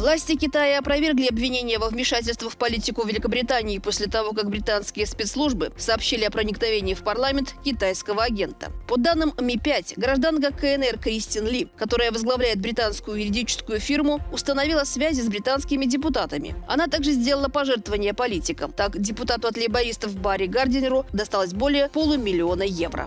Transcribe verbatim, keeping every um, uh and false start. Власти Китая опровергли обвинения во вмешательство в политику Великобритании после того, как британские спецслужбы сообщили о проникновении в парламент китайского агента. По данным эм и пять, гражданка ка эн эр Кристин Ли, которая возглавляет британскую юридическую фирму, установила связи с британскими депутатами. Она также сделала пожертвования политикам. Так, депутату от лейбористов Барри Гардинеру досталось более полумиллиона евро.